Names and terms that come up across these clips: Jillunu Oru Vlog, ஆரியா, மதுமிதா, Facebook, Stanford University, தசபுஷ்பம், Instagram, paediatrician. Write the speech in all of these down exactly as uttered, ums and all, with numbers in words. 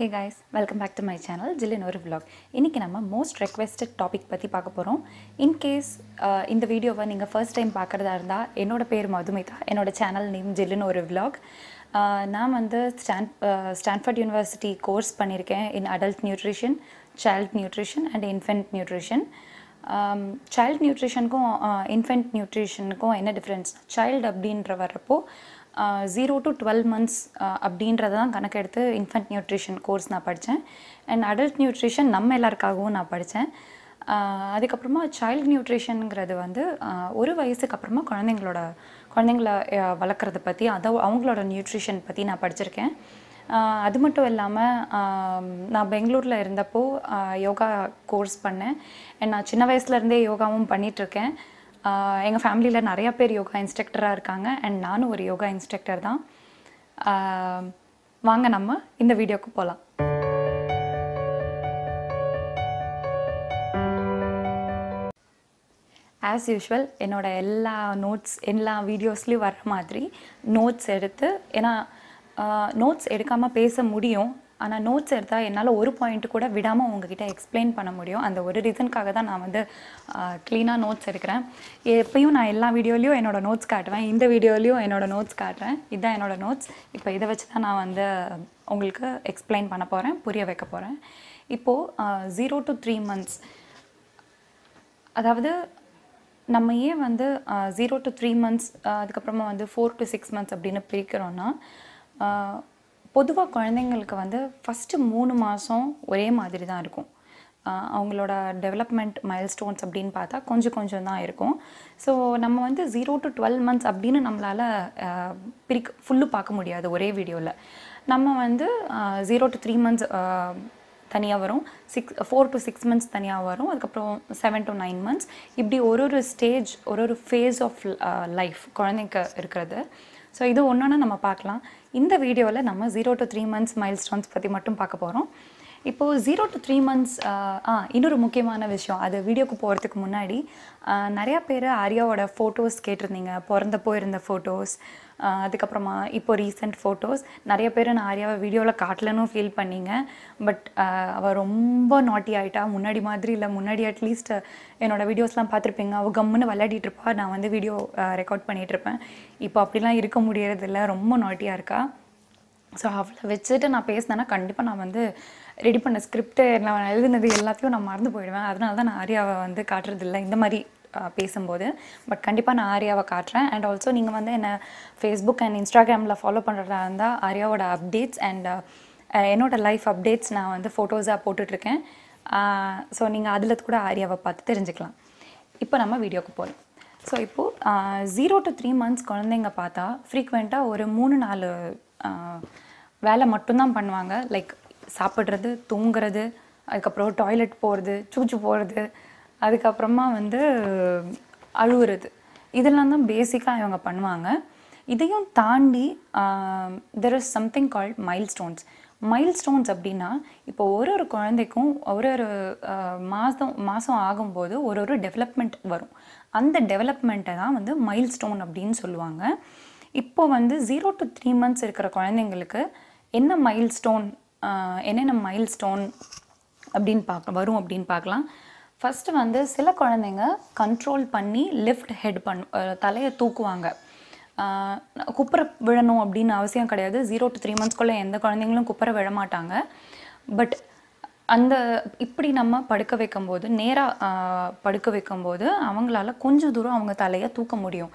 Hey guys, welcome back to my channel Jillunu Oru Vlog. இன்னைக்கு நம்ம most requested topic பத்தி பார்க்க போறோம். In case இந்த வீடியோவை நீங்க first time பார்க்கறதா இருந்தா என்னோட பேர் மதுமிதா, என்னோட channel name Jillunu Oru Vlog. நான் வந்து Stanford University course பண்ணிருக்கேன் in adult nutrition, child nutrition and infant nutrition. Child nutrition க்கும் infant nutrition க்கும் என்ன difference? Child அப்படின்ற வரப்போ Uh, zero to twelve months அப்படின்றத தான் கணக்கெடுத்து இன்ஃபன்ட் நியூட்ரிஷன் கோர்ஸ் நான் படித்தேன். அண்ட் அடல்ட் நியூட்ரிஷன் நம்ம எல்லாருக்காகவும் நான் படித்தேன். அதுக்கப்புறமா சைல்டு நியூட்ரிஷனுங்கிறது வந்து ஒரு வயசுக்கு அப்புறமா குழந்தைங்களோட குழந்தைங்கள வளர்க்குறத பற்றி அதை அவங்களோட நியூட்ரிஷன் பற்றி நான் படிச்சிருக்கேன். அது மட்டும் இல்லாமல் நான் பெங்களூரில் இருந்தப்போ யோகா கோர்ஸ் பண்ணேன். அண்ட் நான் சின்ன வயசுலேருந்தே யோகாவும் பண்ணிகிட்ருக்கேன். எங்கள் ஃபேமிலியில் நிறையா பேர் யோகா இன்ஸ்ட்ரக்டராக இருக்காங்க அண்ட் நானும் ஒரு யோகா இன்ஸ்ட்ரக்டர் தான். வாங்க நம்ம இந்த வீடியோக்கு போகலாம். ஆஸ் யூஷுவல் என்னோடய எல்லா நோட்ஸ் எல்லா வீடியோஸ்லேயும் வர்ற மாதிரி நோட்ஸ் எடுத்து, ஏன்னா நோட்ஸ் எடுக்காமல் பேச முடியும், ஆனால் நோட்ஸ் எடுத்தால் என்னால் ஒரு பாயிண்ட்டு கூட விடாமல் உங்ககிட்ட எக்ஸ்பிளைன் பண்ண முடியும். அந்த ஒரு ரீசனுக்காக தான் நான் வந்து க்ளீனாக நோட்ஸ் எடுக்கிறேன். எப்பயும் நான் எல்லா வீடியோலையும் என்னோடய நோட்ஸ் காட்டுவேன், இந்த வீடியோலையும் என்னோடய நோட்ஸ் காட்டுறேன். இதுதான் என்னோடய நோட்ஸ். இப்போ இதை வச்சு தான் நான் வந்து உங்களுக்கு எக்ஸ்பிளைன் பண்ண போகிறேன், புரிய வைக்க போகிறேன். இப்போது ஜீரோ டு த்ரீ மந்த்ஸ் அதாவது நம்ம ஏன் வந்து ஜீரோ டு த்ரீ மந்த்ஸ் அதுக்கப்புறமா வந்து ஃபோர் டு சிக்ஸ் மந்த்ஸ் அப்படின்னு பிரிக்கிறோன்னா, பொதுவாக குழந்தைங்களுக்கு வந்து ஃபஸ்ட்டு மூணு மாதம் ஒரே மாதிரி தான் இருக்கும். அவங்களோட டெவலப்மெண்ட் மைல்ஸ்டோன்ஸ் அப்படின்னு பார்த்தா கொஞ்சம் கொஞ்சம் தான் இருக்கும். ஸோ நம்ம வந்து ஜீரோ டு டுவெல் மந்த்ஸ் அப்படின்னு நம்மளால் பிரிக்க ஃபுல்லு பார்க்க முடியாது ஒரே வீடியோவில். நம்ம வந்து ஜீரோ டு த்ரீ மந்த்ஸ் தனியாக வரும், six four to six months தனியாக வரும், அதுக்கப்புறம் செவன் டு நைன் மந்த்ஸ், இப்படி ஒரு ஒரு ஸ்டேஜ் ஒரு ஒரு ஃபேஸ் ஆஃப் லைஃப் குழந்தைக்கு இருக்கிறது. ஸோ இது ஒன்றுனா நம்ம பார்க்கலாம். இந்த வீடியோவில் நம்ம zero to three months milestones பற்றி மட்டும் பார்க்க போகிறோம். இப்போது ஜீரோ டு த்ரீ மந்த்ஸ் ஆ இன்னொரு முக்கியமான விஷயம், அது வீடியோக்கு போகிறதுக்கு முன்னாடி நிறையா பேர் ஆரியாவோட ஃபோட்டோஸ் கேட்டிருந்தீங்க, பிறந்தப்போ இருந்த ஃபோட்டோஸ், அதுக்கப்புறமா இப்போ ரீசெண்ட் ஃபோட்டோஸ். நிறைய பேர் நான் ஆரியாவை வீடியோவில் காட்டலன்னு ஃபீல் பண்ணிங்க. பட் அவள் ரொம்ப நாட்டி ஆகிட்டா, முன்னாடி மாதிரி இல்லை, முன்னாடி அட்லீஸ்ட் என்னோடய வீடியோஸ்லாம் பார்த்துருப்பீங்க, அவள் கம்முன்னு விளையாடிட்டு இருப்பா, நான் வந்து வீடியோ ரெக்கார்ட் பண்ணிகிட்ருப்பேன். இப்போ அப்படிலாம் இருக்க முடியறதில்ல, ரொம்ப நாட்டியாக இருக்கா. ஸோ அவளை வச்சுட்டு நான் பேசினேன்னா கண்டிப்பாக நான் வந்து ரெடி பண்ண ஸ்கிரிப்டு நான் எழுதுனது எல்லாத்தையும் நான் மறந்து போயிடுவேன். அதனால தான் நான் ஆரியாவை வந்து காட்டுறதில்லை இந்த மாதிரி பேசும்போது. பட் கண்டிப்பாக நான் ஆரியாவை காட்டுறேன். அண்ட் ஆல்சோ நீங்கள் வந்து என்னை ஃபேஸ்புக் அண்ட் இன்ஸ்டாகிராமில் ஃபாலோ பண்ணுறதா இருந்தால் ஆரியாவோட அப்டேட்ஸ் அண்ட் என்னோடய லைஃப் அப்டேட்ஸ் நான் வந்து ஃபோட்டோஸாக போட்டுட்ருக்கேன். ஸோ நீங்கள் அதில் கூட ஆரியாவை பார்த்து தெரிஞ்சுக்கலாம். இப்போ நம்ம வீடியோக்கு போகலாம். ஸோ இப்போது ஜீரோ டு த்ரீ மந்த்ஸ் குழந்தைங்க பார்த்தா ஃப்ரீக்வெண்ட்டாக ஒரு மூணு நாலு வேலை மட்டும்தான் பண்ணுவாங்க. லைக் சாப்பிட்றது, தூங்குறது, அதுக்கப்புறம் டாய்லெட் போகிறது, சூச்சு போகிறது, அதுக்கப்புறமா வந்து அழுவுறது, இதெல்லாம் தான் பேசிக்காக இவங்க பண்ணுவாங்க. இதையும் தாண்டி there is something called milestones. Milestones அப்படின்னா இப்போ ஒரு ஒரு குழந்தைக்கும் ஒரு ஒரு மாதம் மாதம் ஆகும்போது ஒரு ஒரு டெவலப்மெண்ட் வரும். அந்த டெவலப்மெண்ட்டை தான் வந்து மைல்ஸ்டோன் அப்படின்னு சொல்லுவாங்க. இப்போ வந்து ஜீரோ டு த்ரீ மந்த்ஸ் இருக்கிற குழந்தைங்களுக்கு என்ன மைல்ஸ்டோன் என்னென்ன மைல்ஸ்டோன் அப்படின்னு பார்க்க வரும் அப்படின்னு பார்க்கலாம். ஃபஸ்ட்டு வந்து சில குழந்தைங்க கண்ட்ரோல் பண்ணி லிஃப்ட் ஹெட் பண் தலையை தூக்குவாங்க. குப்புற விழணும் அப்படின்னு அவசியம் கிடையாது. ஜீரோ டு த்ரீ மந்த்ஸ்க்குள்ளே எந்த குழந்தைங்களும் குப்புற விழ மாட்டாங்க. பட் அந்த இப்படி நம்ம படுக்க வைக்கும்போது, நேராக படுக்க வைக்கும்போது அவங்களால கொஞ்சம் தூரம் அவங்க தலையை தூக்க முடியும்.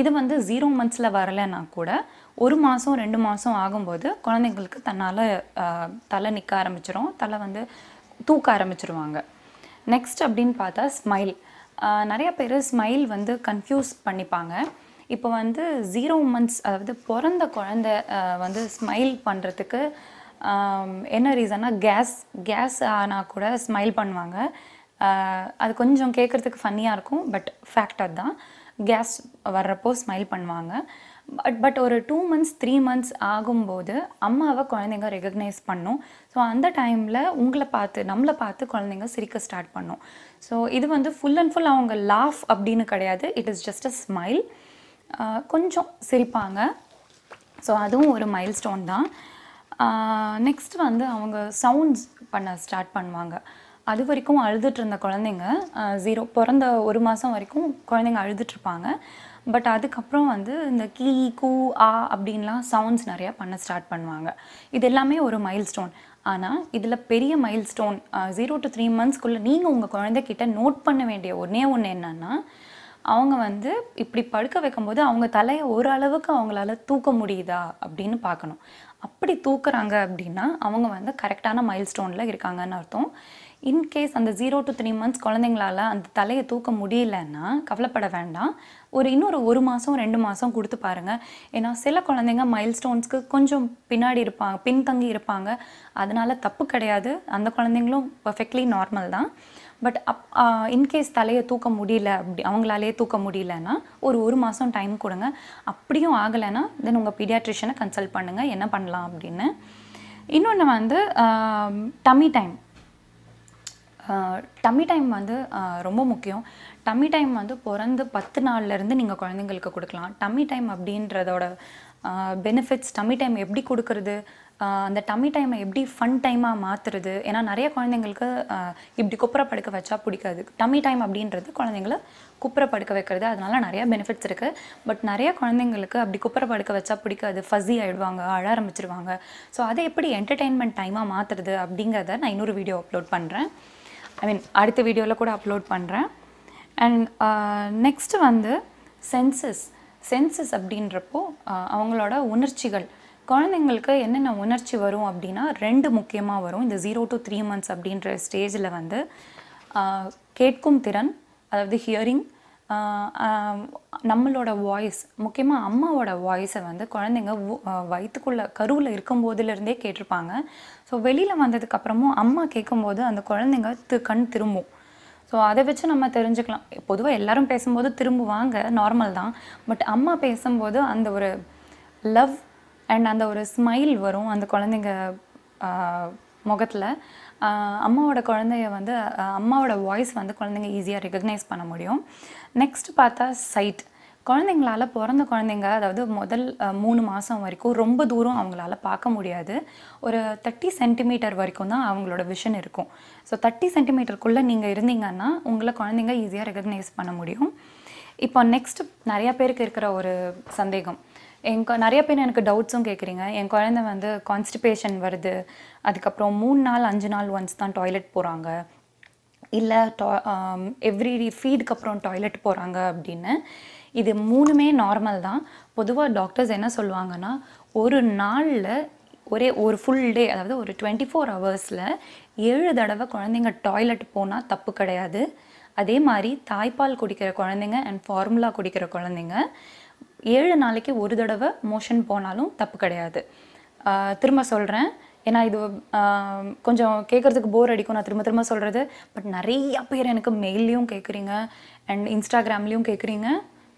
இது வந்து ஜீரோ மந்த்ஸில் வரலைன்னா கூட ஒரு மாதம் ரெண்டு மாதம் ஆகும்போது குழந்தைங்களுக்கு தன்னால் தலை நிற்க ஆரம்பிச்சிடும், தலை வந்து தூக்க ஆரம்பிச்சிருவாங்க. நெக்ஸ்ட் அப்படின்னு பார்த்தா ஸ்மைல். நிறையா பேர் ஸ்மைல் வந்து கன்ஃபியூஸ் பண்ணிப்பாங்க. இப்போ வந்து ஜீரோ மந்த்ஸ் அதாவது பிறந்த குழந்தை வந்து ஸ்மைல் பண்ணுறதுக்கு என்ன ரீசன்னா, கேஸ் கேஸ் ஆனால் கூட ஸ்மைல் பண்ணுவாங்க. அது கொஞ்சம் கேட்குறதுக்கு ஃபன்னியாக இருக்கும், பட் ஃபேக்ட் அதுதான். கேஸ் வர்றப்போ ஸ்மைல் பண்ணுவாங்க. பட் பட் ஒரு டூ மந்த்ஸ் த்ரீ மந்த்ஸ் ஆகும்போது அம்மாவை குழந்தைங்க ரெகக்னைஸ் பண்ணும். ஸோ அந்த டைமில் உங்களை பார்த்து நம்மளை பார்த்து குழந்தைங்க சிரிக்க ஸ்டார்ட் பண்ணும். ஸோ இது வந்து ஃபுல் அண்ட் ஃபுல் அவங்க லாஃப் அப்படின்னு கிடையாது, it is just a smile, கொஞ்சம் சிரிப்பாங்க. ஸோ அதுவும் ஒரு மைல்ஸ்டோன் தான். Next வந்து அவங்க sounds பண்ண ஸ்டார்ட் பண்ணுவாங்க. அது வரைக்கும் அழுதுட்டு இருந்த குழந்தைங்க ஜீரோ பிறந்த ஒரு மாசம் வரைக்கும் குழந்தைங்க அழுதுட்டு இருப்பாங்க. பட் அதுக்கு அப்புறம் வந்து இந்த கீ கூ ஆ அப்படின்லாம் சவுண்ட்ஸ் நிறைய பண்ண ஸ்டார்ட் பண்ணுவாங்க. இது எல்லாமே ஒரு மைல்ஸ்டோன். ஆனா இதுல பெரிய milestone zero to three months குள்ள நீங்க உங்க குழந்தை கிட்ட நோட் பண்ண வேண்டிய ஒண்ணே ஒண்ணு என்னன்னா அவங்க வந்து இப்படி படுக்க வைக்கும்போது அவங்க தலையை ஒரு அளவுக்கு அவங்களால தூக்க முடியுதா அப்படினு பார்க்கணும். அப்படி தூக்குறாங்க அப்படினா அவங்க வந்து கரெக்ட்டான மைல்ஸ்டோன்ல இருக்காங்கன்னு அர்த்தம். In case அந்த zero to three months குழந்தைங்களால அந்த தலையை தூக்க முடியலனா கவலைப்பட வேண்டாம். ஒரு இன்னொரு ஒரு மாசம் ரெண்டு மாசம் கொடுத்து பாருங்க. ஏனா சில குழந்தைங்க மைல்ஸ்டோன்ஸ்க்கு கொஞ்சம் பின்னாடி இருப்பாங்க, பின் தங்கி இருப்பாங்க. அதனால தப்பு கிடையாது. அந்த குழந்தைகளும் perfectly normal தான். பட் in case தலையை தூக்க முடியல அப்படி அவங்களாலே தூக்க முடியலனா ஒரு ஒரு மாசம் டைம் கொடுங்க. அப்படியும் ஆகலனா தென் உங்க பீடியாட்ரிஷியனை கன்சல்ட் பண்ணுங்க என்ன பண்ணலாம் அப்படினு. இன்னொன்னு வந்து டம்மி டைம். டம்மி டைம் வந்து ரொம்ப முக்கியம். டம்மி டைம் வந்து பிறந்து பத்து நாள்ல இருந்து நீங்க குழந்தைகளுக்கு கொடுக்கலாம். டம்மி டைம் அப்படின்றதோட பெனிஃபிட்ஸ், டம்மி டைம் எப்படி கொடுக்கிறது, அந்த டம்மி டைமை எப்படி ஃபன் டைமா மாத்துறது. ஏனா நிறைய குழந்தைகளுக்கு இப்படி குப்புற படுக்க வச்சா பிடிக்காது. டம்மி டைம் அப்படின்றது குழந்தைகளை குப்புற படுக்க வைக்கிறது. அதனால நிறைய பெனிஃபிட்ஸ் இருக்கு. பட் நிறைய குழந்தைகளுக்கு அப்படி குப்புற படுக்க வச்சா பிடிக்காது, ஃபஸி ஆயிடுவாங்க, அழ ஆரம்பிச்சிடுவாங்க. ஸோ அதை எப்படி என்டர்டெயின்மெண்ட் டைமா மாத்துறது அப்படிங்கிறத நான் இன்னொரு வீடியோ அப்லோட் பண்றேன். I mean அடுத்த வீடியோல கூட அப்லோட் பண்றேன். அண்ட் நெக்ஸ்ட் வந்து சென்சஸ். சென்சஸ் அப்படின்றப்போ அவங்களோட உணர்ச்சிகள், குழந்தைங்களுக்கு என்னென்ன உணர்ச்சி வரும் அப்படினா ரெண்டு முக்கியமா வரும். இந்த zero to three months அப்படின்ற ஸ்டேஜ்ல வந்து கேட்கும் திறன், அதாவது ஹியரிங், நம்மளோட வாய்ஸ், முக்கியமா அம்மாவோட வாய்ஸை வந்து குழந்தைங்க வயித்துக்குள்ள கருவுல இருக்கும்போதுல இருந்தே கேட்டிருப்பாங்க. ஸோ வெளியில வந்ததுக்கு அப்புறமும் அம்மா கேட்கும்போது அந்த குழந்தைங்க கண் திரும்பும். ஸோ அதை வச்சு நம்ம தெரிஞ்சுக்கலாம். பொதுவாக எல்லாரும் பேசும்போது திரும்புவாங்க, நார்மல் தான். பட் அம்மா பேசும்போது அந்த ஒரு லவ் அண்ட் அந்த ஒரு ஸ்மைல் வரும் அந்த குழந்தைங்க முகத்தில். அம்மாவோட குழந்தைய வந்து அம்மாவோட வாய்ஸ் வந்து குழந்தைங்க ஈஸியாக ரெகக்னைஸ் பண்ண முடியும். நெக்ஸ்ட் பார்த்தா சைட். குழந்தைங்களால பிறந்த குழந்தைங்க அதாவது முதல் மூணு மாதம் வரைக்கும் ரொம்ப தூரம் அவங்களால பார்க்க முடியாது. ஒரு தேர்ட்டி சென்டிமீட்டர் வரைக்கும் தான் அவங்களோட விஷன் இருக்கும். ஸோ தேர்ட்டி சென்டிமீட்டருக்குள்ளே நீங்கள் இருந்தீங்கன்னா உங்களை குழந்தைங்க ஈஸியாக ரெகக்னைஸ் பண்ண முடியும். இப்போ நெக்ஸ்ட் நிறையா பேருக்கு இருக்கிற ஒரு சந்தேகம், எங்க நிறைய பேர் எனக்கு டவுட்ஸும் கேட்குறீங்க, என் குழந்தை வந்து கான்ஸ்டிபேஷன் வருது, அதுக்கப்புறம் மூணு நாள் அஞ்சு நாள் ஒன்ஸ் தான் டாய்லெட் போகிறாங்க, இல்லை எவ்ரி ஃபீடுக்கு அப்புறம் டாய்லெட் போகிறாங்க அப்படின்னு. இது மூணுமே நார்மல் தான். பொதுவாக டாக்டர்ஸ் என்ன சொல்லுவாங்கன்னா ஒரு நாளில் ஒரே ஒரு ஃபுல் டே, அதாவது ஒரு டுவெண்ட்டி ஃபோர் ஹவர்ஸில் ஏழு தடவை குழந்தைங்க டாய்லெட் போனால் தப்பு கிடையாது. அதே மாதிரி தாய்ப்பால் குடிக்கிற குழந்தைங்க அண்ட் ஃபார்முலா குடிக்கிற குழந்தைங்க ஏழு நாளைக்கு ஒரு தடவை மோஷன் போனாலும் தப்பு கிடையாது. திரும்ப சொல்கிறேன், ஏன்னா இது கொஞ்சம் கேட்குறதுக்கு போர் அடிக்கும் நான் திரும்ப திரும்ப சொல்கிறது. பட் நிறையா பேர் எனக்கு மெயிலையும் கேட்குறீங்க அண்ட் இன்ஸ்டாகிராம்லேயும் கேட்குறீங்க,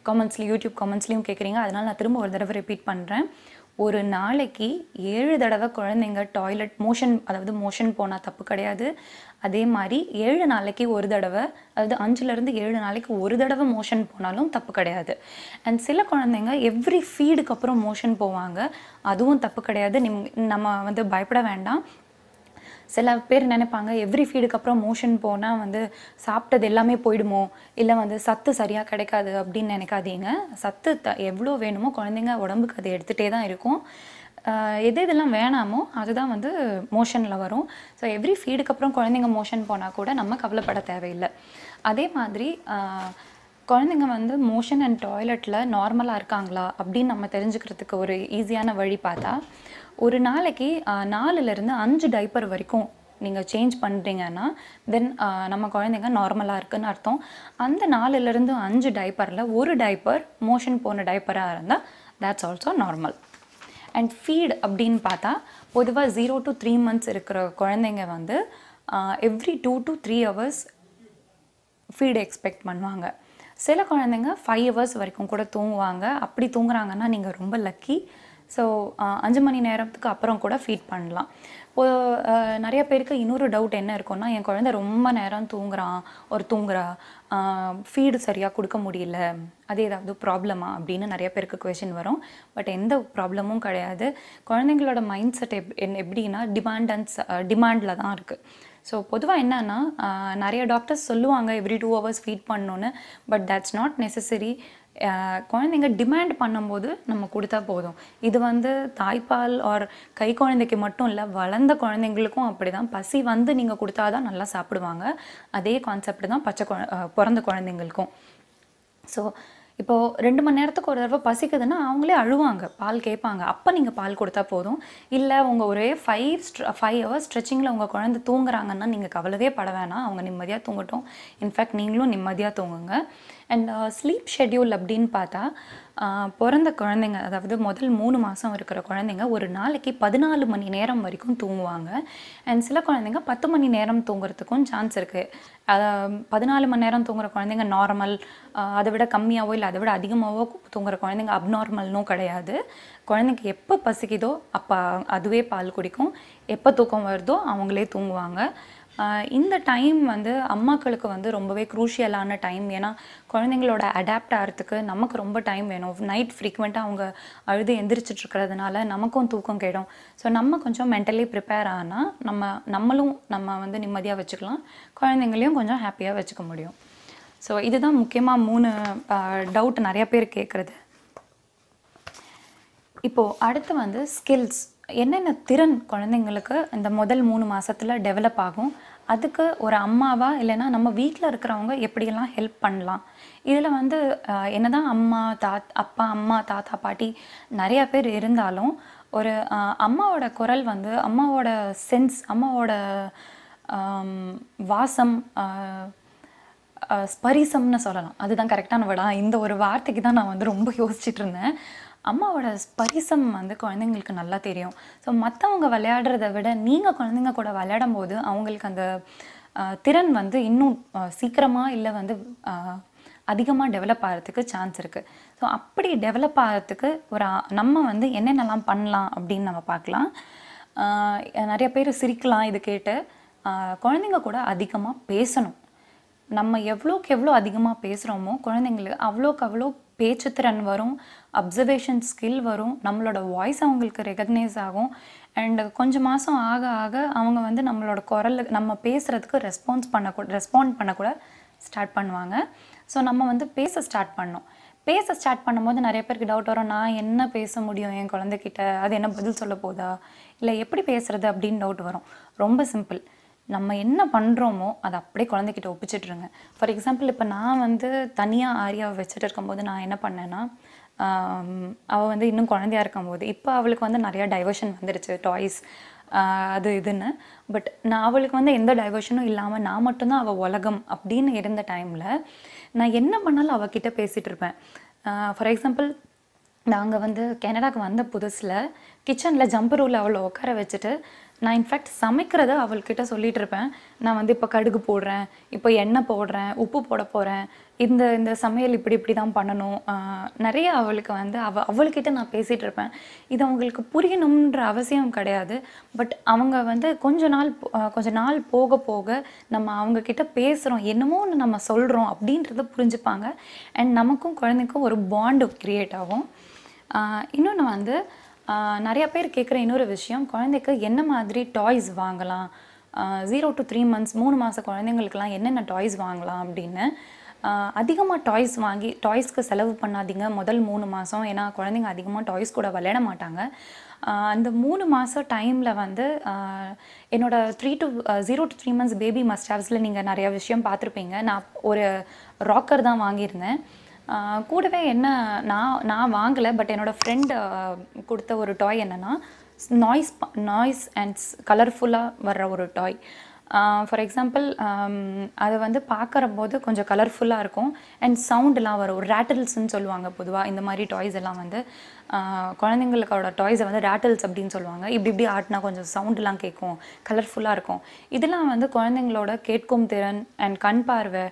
காமெண்ட்ஸ்லேயும் யூடியூப் காமெண்ட்ஸ்லேயும் கேட்குறீங்க. அதனால் நான் திரும்ப ஒரு தடவை ரிப்பீட் பண்ணுறேன். ஒரு நாளைக்கு ஏழு தடவை குழந்தைங்க டாய்லெட் மோஷன், அதாவது மோஷன் போனால் தப்பு கிடையாது. அதே மாதிரி ஏழு நாளைக்கு ஒரு தடவை, அதாவது அஞ்சுலேருந்து ஏழு நாளைக்கு ஒரு தடவை மோஷன் போனாலும் தப்பு கிடையாது. அண்ட் சில குழந்தைங்க எவ்ரி ஃபீடுக்கு அப்புறம் மோஷன் போவாங்க, அதுவும் தப்பு கிடையாது. நிம் நம்ம வந்து பயப்பட வேண்டாம். சில பேர் நினைப்பாங்க எவ்ரி ஃபீடுக்கு அப்புறம் மோஷன் போனால் வந்து சாப்பிட்டது எல்லாமே போயிடுமோ, இல்லை வந்து சத்து சரியாக கிடைக்காது அப்படின்னு நினைக்காதீங்க. சத்து த எவ்வளோ வேணுமோ குழந்தைங்க உடம்புக்கு அது எடுத்துகிட்டே தான் இருக்கும். எது இதெல்லாம் வேணாமோ அதுதான் வந்து மோஷனில் வரும். ஸோ எவ்ரி ஃபீடுக்கு அப்புறம் குழந்தைங்க மோஷன் போனால் கூட நம்ம கவலைப்பட தேவையில்லை. அதே மாதிரி குழந்தைங்க வந்து மோஷன் அண்ட் டாய்லெட்டில் நார்மலாக இருக்காங்களா அப்படின்னு நம்ம தெரிஞ்சுக்கிறதுக்கு ஒரு ஈஸியான வழி பார்த்தா ஒரு நாளைக்கு நாலுலேருந்து அஞ்சு டைப்பர் வரைக்கும் நீங்கள் சேஞ்ச் பண்ணுறீங்கன்னா தென் நம்ம குழந்தைங்க நார்மலாக இருக்குதுன்னு அர்த்தம். அந்த நாலுலேருந்து அஞ்சு டைப்பரில் ஒரு டைப்பர் மோஷன் போன டைப்பராக இருந்தால் that's also normal. And feed அப்படின்னு பார்த்தா பொதுவாக ஜீரோ டு த்ரீ மந்த்ஸ் இருக்கிற குழந்தைங்க வந்து every two to three hours feed expect பண்ணுவாங்க. சில குழந்தைங்க ஃபைவ் ஹவர்ஸ் வரைக்கும் கூட தூங்குவாங்க. அப்படி தூங்குறாங்கன்னா நீங்கள் ரொம்ப lucky. So, we feed it. If you have a doubt, you can't feed it. That's the problem. That's the question. But the problem is that the mindset is in demand. So, doctors say every two hours feed it, but that's not necessary. குழந்தைங்க demand பண்ணும்போது நம்ம கொடுத்தா போதும். இது வந்து தாய்ப்பால் R கை குழந்தைக்கு மட்டும் இல்ல வளந்த குழந்தைகளுக்கும் அப்படிதான் பசி வந்து நீங்க கொடுத்தா தான் நல்லா சாப்பிடுவாங்க. அதே கான்செப்ட் தான் பச்சை பிறந்த குழந்தைகளுக்கும். சோ இப்போ ரெண்டு மணி நேரத்துக்கு ஒரு தடவை பசிக்குதுன்னா அவங்களே அழுவாங்க பால் கேட்பாங்க அப்ப நீங்க பால் கொடுத்தா போதும் இல்ல உங்க ஒரே five hours ஸ்ட்ரெச்சிங்ல உங்க குழந்தை தூங்குறாங்கன்னா நீங்க கவலைவே பட வேணாம் அவங்க நிம்மதியா தூங்கட்டும் in fact நீங்களும் நிம்மதியா தூங்குங்க and sleep schedule அப்படினு பார்த்தா பிறந்த குழந்தைங்க அதாவது முதல் மூணு மாசம் இருக்கிற குழந்தைங்க ஒரு நாளைக்கு பதினாலு மணி நேரம் வரைக்கும் தூங்குவாங்க and சில குழந்தைங்க பத்து மணி நேரம் தூங்குறதுக்கும் சான்ஸ் இருக்கு பதினாலு மணி நேரம் தூங்குற குழந்தைங்க நார்மல் அதைவிட கம்மியாவோ இல்ல அதைவிட அதிகமாவோ தூங்குற குழந்தைங்க அப்நார்மல்னோ கிடையாது குழந்தைக்கு எப்ப பசிக்குதோ அப்ப அதுவே பால் குடிக்கும் எப்ப தூக்கம் வருதோ அவங்களே தூங்குவாங்க இந்த டைம் வந்து அம்மாக்களுக்கு வந்து ரொம்பவே க்ரூஷியலான டைம் ஏனா குழந்தைகளோட அடாப்ட் ஆகிறதுக்கு நமக்கு ரொம்ப டைம் வேணும் நைட் ஃப்ரீக்வென்ட்டா அவங்க அழுது எந்திரிச்சிட்டு இருக்கிறதுனால நமக்கும் தூக்கம் கேடும் சோ நம்ம கொஞ்சம் mentally prepare ஆனா நம்ம நம்மளும் நம்ம வந்து நிம்மதியா வெச்சுக்கலாம் குழந்தைகளையும் கொஞ்சம் ஹேப்பியா வெச்சுக்க முடியும் சோ இதுதான் முக்கியமா மூணு டவுட் நிறைய பேர் கேக்குறது இப்போ அடுத்து வந்து ஸ்கில்ஸ் என்னென்ன திறன் குழந்தைகளுக்கு இந்த முதல் மூணு மாசத்துல டெவலப் ஆகும் அதுக்கு ஒரு அம்மாவா இல்லனா நம்ம வீட்ல இருக்குறவங்க எப்படி எல்லாம் ஹெல்ப் பண்ணலாம் இதுல வந்து என்னதான் அம்மா தாத்தா அப்பா அம்மா தாத்தா பாட்டி நிறைய பேர் இருந்தாலும் ஒரு அம்மாவோட குரல் வந்து அம்மாவோட சென்ஸ் அம்மாவோட வாசம் ஸ்பரிசம்னு சொல்லலாம் அதுதான் கரெக்ட்டான வேர்டா இந்த ஒரு வார்த்தைக்கு தான் நான் வந்து ரொம்ப யோசிச்சிட்டு இருந்தேன் அம்மாவோட ஸ்பரிசம் வந்து குழந்தைகளுக்கு நல்லா தெரியும் சோ மத்தவங்க விளையாடுறத விட நீங்க குழந்தைங்க கூட விளையாடும்போது அவங்களுக்கு அந்த திறன் வந்து இன்னும் சீக்கிரமா இல்ல வந்து அதிகமா டெவலப் ஆகிறதுக்கு சான்ஸ் இருக்கு சோ அப்படி டெவலப் ஆகிறதுக்கு ஒரு நம்ம வந்து என்னென்னலாம் பண்ணலாம் அப்படினு நம்ம பார்க்கலாம் நிறைய பேர் சிரிக்கலாம் இது கேட்டு குழந்தைங்க கூட அதிகமா பேசணும் நம்ம எவ்வளவுக்கு எவ்வளவு அதிகமா பேசுறோமோ குழந்தைகளுக்கு அவ்வளவுக்கு அவ்வளவு பேச்சுத்திறன் வரும் அப்சர்வேஷன் ஸ்கில் வரும் நம்மளோட வாய்ஸ் அவங்களுக்கு ரெகக்னைஸ் ஆகும் and கொஞ்சம் மாசம் ஆக ஆக அவங்க வந்து நம்மளோட குரல் நம்ம பேசுறதுக்கு ரெஸ்பான்ஸ் பண்ண கூட ரெஸ்பாண்ட் பண்ண கூட ஸ்டார்ட் பண்ணுவாங்க சோ நம்ம வந்து பேச ஸ்டார்ட் பண்ணோம் பேச ஸ்டார்ட் பண்ணும்போது நிறைய பேருக்கு டவுட் வரும் நான் என்ன பேச முடியும் என் குழந்தை கிட்ட அது என்ன பதில் சொல்ல போதா இல்ல எப்படி பேசுறது அப்படிን டவுட் வரும் ரொம்ப சிம்பிள் நம்ம என்ன பண்றோமோ அத அப்படியே குழந்தை கிட்ட ஒப்பிச்சிட்டுருங்க for example இப்ப நான் வந்து தனியா ஆரியாவை வெச்சிட்டு இருக்கும்போது நான் என்ன பண்ணேனா அவ வந்து இன்னும் குழந்தையா இருக்கும்போது இப்ப அவளுக்கு வந்து நிறைய டைவர்ஷன் வந்திருச்சு டாய்ஸ் அது இதுன்னு பட் நான் அவளுக்கு வந்து எந்த டைவர்ஷனும் இல்லாம நான் மட்டும் தான் அவ உலகம் அப்படின இருந்த டைம்ல நான் என்ன பண்ணாலும் அவ கிட்ட பேசிட்டு இருப்பேன் for example நாங்க வந்து கனடாக்கு வந்த புதுசுல கிச்சன்ல ஜம்பர் ரூல அவள உட்கார வெச்சிட்டு நான் in fact சமைக்கிறத அவள் கிட்ட சொல்லிட்டு இருப்பேன் நான் வந்து இப்ப கடுகு போடுறேன் இப்ப எண்ணெய் போடுறேன் உப்பு போட போறேன் இந்த இந்த சமையல் இப்படி இப்படி தான் பண்ணனும் நிறைய அவளுக்கு வந்து அவ அவள் கிட்ட நான் பேசிட்டு இருப்பேன் இது உங்களுக்கு புரியணும்ன்ற அவசியம் கிடையாது பட் அவங்க வந்து கொஞ்ச நாள் கொஞ்ச நாள் போக போக நம்ம அவங்க கிட்ட பேசுறோம் என்னமோ நம்ம சொல்றோம் அப்படின்றத புரிஞ்சுபாங்க and நமக்கும் குழந்தைக்கும் ஒரு bond கிரியேட் ஆகும் இன்னொன்னு வந்து நிறைய பேர் கேக்குற இன்னொரு விஷயம் குழந்தைக்கு என்ன மாதிரி டாய்ஸ் வாங்கலாம் zero to three months மூணு மாச குழந்தைகளுக்குலாம் என்னென்ன டாய்ஸ் வாங்கலாம் அப்படினு அதிகமா டாய்ஸ் வாங்கி டாய்ஸ்க்கு செலவு பண்ணாதீங்க முதல் மூணு மாசம் ஏனா குழந்தைங்க அதிகமா டாய்ஸ் கூட விளையாட மாட்டாங்க அந்த மூணு மாச டைம்ல வந்து என்னோட three to zero to three months baby must haveஸ்ல நீங்க நிறைய விஷயம் பாத்துப்பீங்க நான் ஒரு ராக்கர் தான் வாங்கி இருந்தேன் கூடவே என்ன நான் நான் வாங்கல பட் என்னோட friend கொடுத்த ஒரு டாய் என்னன்னா noise noise and கலர்ஃபுல்லா வர்ற ஒரு டாய் for example அது வந்து பார்க்கும்போது கொஞ்சம் கலர்ஃபுல்லா இருக்கும் and சவுண்ட்லாம் வரும் rattles ன்னு சொல்வாங்க பொதுவா இந்த மாதிரி டாய்ஸ் எல்லாம் வந்து குழந்தைகளோட டாய்ஸ் வந்து rattles அப்படினு சொல்வாங்க இப்படி இப்படி ஆட்னா கொஞ்சம் சவுண்ட்லாம் கேக்கும் கலர்ஃபுல்லா இருக்கும் இதெல்லாம் வந்து குழந்தைகளோட கேட்கும் திறன் and கண் பார்வை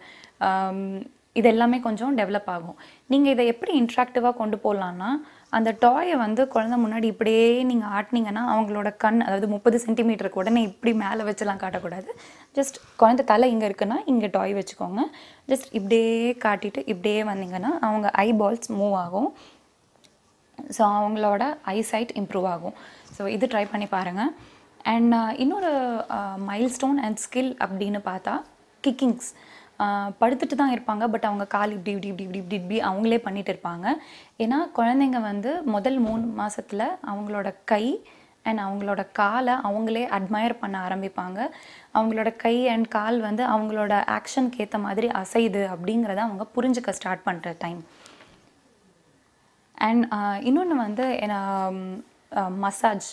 இதெல்லாம் கொஞ்சம் டெவலப் ஆகும் நீங்க இத எப்படி இன்டராக்டிவா கொண்டு போலாம்னா அந்த டாயை வந்து குழந்தை முன்னாடி இப்படியே நீங்கள் ஆட்டினீங்கன்னா அவங்களோட கண் அதாவது முப்பது சென்டிமீட்டருக்கு உடனே இப்படி மேலே வச்சுலாம் காட்டக்கூடாது. ஜஸ்ட் குழந்தை தலை இங்கே இருக்குன்னா இங்கே டாய் வச்சுக்கோங்க. ஜஸ்ட் இப்படியே காட்டிட்டு இப்படியே வந்தீங்கன்னா அவங்க ஐ பால்ஸ் மூவ் ஆகும். ஸோ அவங்களோட ஐசைட் இம்ப்ரூவ் ஆகும். ஸோ இது ட்ரை பண்ணி பாருங்கள். அண்ட் இன்னொரு மைல்ஸ்டோன் அண்ட் ஸ்கில் அப்படின்னு பார்த்தா கிக்கிங்ஸ். படுத்துட்டு தான் இருப்பாங்க, பட் அவங்க கால் இப்படி இப்படி இப்படி இப்படி இப்படி இப்படி அவங்களே பண்ணிகிட்டு இருப்பாங்க. ஏன்னா குழந்தைங்க வந்து முதல் மூணு மாதத்தில் அவங்களோட கை அண்ட் அவங்களோட காலை அவங்களே அட்மையர் பண்ண ஆரம்பிப்பாங்க. அவங்களோட கை அண்ட் கால் வந்து அவங்களோட ஆக்ஷனுக்கு ஏற்ற மாதிரி அசையுது அப்படிங்கிறத அவங்க புரிஞ்சுக்க ஸ்டார்ட் பண்ணுற டைம். அண்ட் இன்னொன்று வந்து மசாஜ்.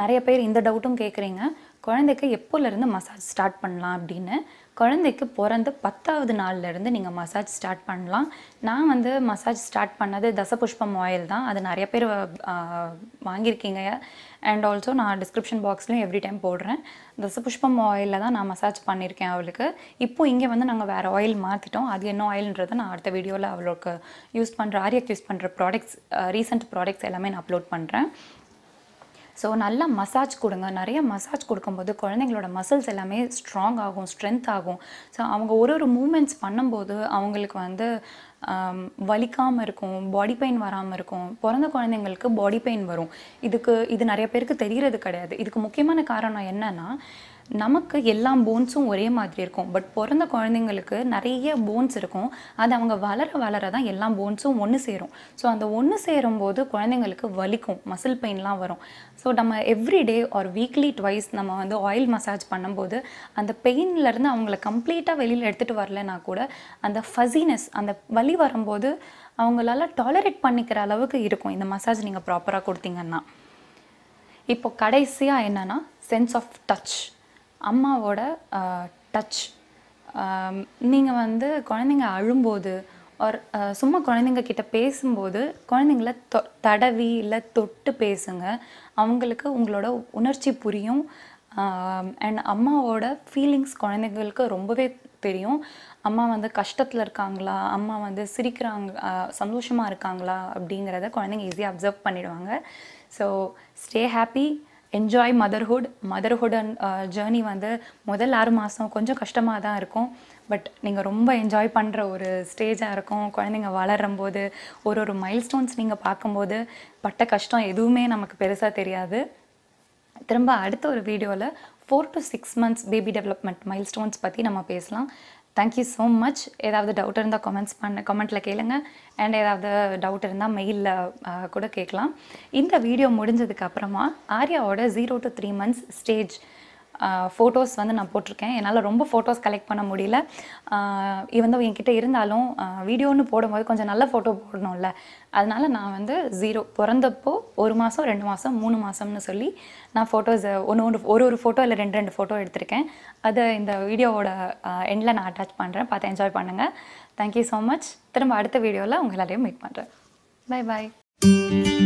நிறைய பேர் இந்த டவுட்டும் கேட்குறீங்க, குழந்தைக்கு எப்போலேருந்து மசாஜ் ஸ்டார்ட் பண்ணலாம் அப்படின்னு. குழந்தைக்கு பிறந்து பத்தாவது நாள்லேருந்து நீங்கள் மசாஜ் ஸ்டார்ட் பண்ணலாம். நான் வந்து மசாஜ் ஸ்டார்ட் பண்ணது தசபுஷ்பம் ஆயில் தான். அது நிறைய பேர் வாங்கியிருக்கீங்க. அண்ட் ஆல்சோ நான் டிஸ்கிரிப்ஷன் பாக்ஸ்லையும் எவ்ரி டைம் போடுறேன். தசபுஷ்பம் ஆயிலில் தான் நான் மசாஜ் பண்ணியிருக்கேன் அவளுக்கு. இப்போது இங்கே வந்து நாங்கள் வேறு ஆயில் மாற்றிட்டோம். அது என்ன ஆயில்ன்றதை நான் அடுத்த வீடியோவில் அவளுக்கு யூஸ் பண்ணுற ஆரியாக்கு யூஸ் பண்ணுற ப்ராடக்ட்ஸ் ரீசெண்ட் ப்ராடக்ட்ஸ் எல்லாமே நான் அப்லோட் பண்ணுறேன். ஸோ நல்லா மசாஜ் கொடுங்க. நிறைய மசாஜ் கொடுக்கும்போது குழந்தைங்களோட மசில்ஸ் எல்லாமே ஸ்ட்ராங் ஆகும், ஸ்ட்ரென்த் ஆகும். ஸோ அவங்க ஒரு ஒரு மூமெண்ட்ஸ் பண்ணும்போது அவங்களுக்கு வந்து வலிக்காமல் இருக்கும், பாடி பெயின் வராமல் இருக்கும். பிறந்த குழந்தைங்களுக்கு பாடி பெயின் வரும். இதுக்கு இது நிறைய பேருக்கு தெரிகிறது கிடையாது. இதுக்கு முக்கியமான காரணம் என்னென்னா, நமக்கு எல்லா போன்ஸும் ஒரே மாதிரி இருக்கும், பட் பிறந்த குழந்தைங்களுக்கு நிறைய போன்ஸ் இருக்கும். அது அவங்க வளர வளர தான் எல்லா போன்ஸும் ஒன்று சேரும். ஸோ அந்த ஒன்று சேரும்போது குழந்தைங்களுக்கு வலிக்கும், மசில் பெயின்லாம் வரும். ஸோ நம்ம எவ்ரிடே ஆர் வீக்லி ட்வைஸ் நம்ம வந்து ஆயில் மசாஜ் பண்ணும்போது அந்த பெயின்லேருந்து அவங்கள கம்ப்ளீட்டாக வெளியில் எடுத்துகிட்டு வரலன்னா கூட அந்த ஃபஸினஸ், அந்த வலி வரும்போது அவங்களால டாலரேட் பண்ணிக்கிற அளவுக்கு இருக்கும் இந்த மசாஜ் நீங்கள் ப்ராப்பராக கொடுத்தீங்கன்னா. இப்போ கடைசியாக என்னென்னா சென்ஸ் ஆஃப் டச். அம்மாவோட டச். நீங்கள் வந்து குழந்தைங்க அழும்போது ஒரு சும்மா குழந்தைங்க கிட்ட பேசும்போது குழந்தைங்கள தொ தடவி இல்லை தொட்டு பேசுங்க. அவங்களுக்கு உங்களோட உணர்ச்சி புரியும். அண்ட் அம்மாவோட ஃபீலிங்ஸ் குழந்தைங்களுக்கு ரொம்பவே தெரியும். அம்மா வந்து கஷ்டத்தில் இருக்காங்களா, அம்மா வந்து சிரிக்கிறாங்க, சந்தோஷமாக இருக்காங்களா அப்படிங்கிறத குழந்தைங்க ஈஸியாக அப்சர்வ் பண்ணிடுவாங்க. So stay happy, enjoy motherhood. Motherhood and journey வந்து முதல் ஆறு மாதம் கொஞ்சம் கஷ்டமாக தான் இருக்கும், பட் நீங்கள் ரொம்ப என்ஜாய் பண்ணுற ஒரு ஸ்டேஜாக இருக்கும். குழந்தைங்க வளரும்போது ஒரு ஒரு மைல்ஸ்டோன்ஸ் நீங்கள் பார்க்கும்போது பட்ட கஷ்டம் எதுவுமே நமக்கு பெருசாக தெரியாது. திரும்ப அடுத்த ஒரு வீடியோவில் four to six months baby development milestones பற்றி நம்ம பேசலாம். Thank you so much. ஏதாவது டவுட் இருந்தால் கமெண்ட்ஸ் பண்ண கமெண்ட்டில் கேளுங்க. அண்ட் ஏதாவது டவுட் இருந்தால் மெயிலில் கூட கேட்கலாம். இந்த வீடியோ முடிஞ்சதுக்கப்புறமா ஆர்யாவோட zero to three months stage photos வந்து நான் போட்டிருக்கேன். என்னால் ரொம்ப ஃபோட்டோஸ் கலெக்ட் பண்ண முடியல. இவன் தான் என்கிட்ட இருந்தாலும் வீடியோன்னு போடும்போது கொஞ்சம் நல்ல ஃபோட்டோ போடணும்ல, அதனால நான் வந்து ஜீரோ பிறந்தப்போ ஒரு மாதம் ரெண்டு மாதம் மூணு மாதம்னு சொல்லி நான் ஃபோட்டோஸை ஒன்று ஒன்று ஒரு ஒரு ஃபோட்டோ இல்லை ரெண்டு ரெண்டு ஃபோட்டோ எடுத்திருக்கேன். அதை இந்த வீடியோவோட எண்டில் நான் அட்டாச் பண்ணுறேன். பார்த்து என்ஜாய் பண்ணுங்கள். Thank you so much. திரும்ப அடுத்த வீடியோவில் உங்கள் எல்லாரையும் மீட் பண்ணுறேன். பை பாய்.